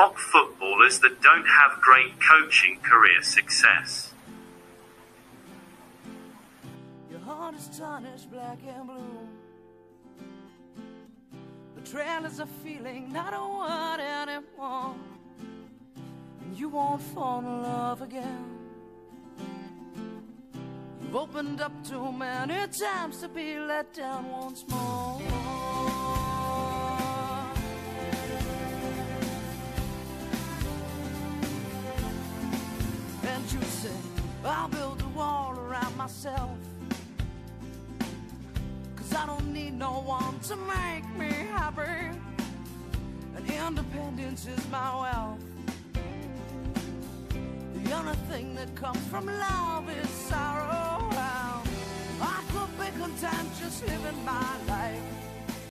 top footballers that don't have great coaching career success. Your heart is tarnished black and blue. Betrayal is a feeling not a word anymore. And you won't fall in love again. You've opened up too many times to be let down once more. And you say, I'll build a wall around myself, 'cause I don't need no one to make me happy, and independence is my wealth. The only thing that comes from love is sorrow. I could be content just living my life.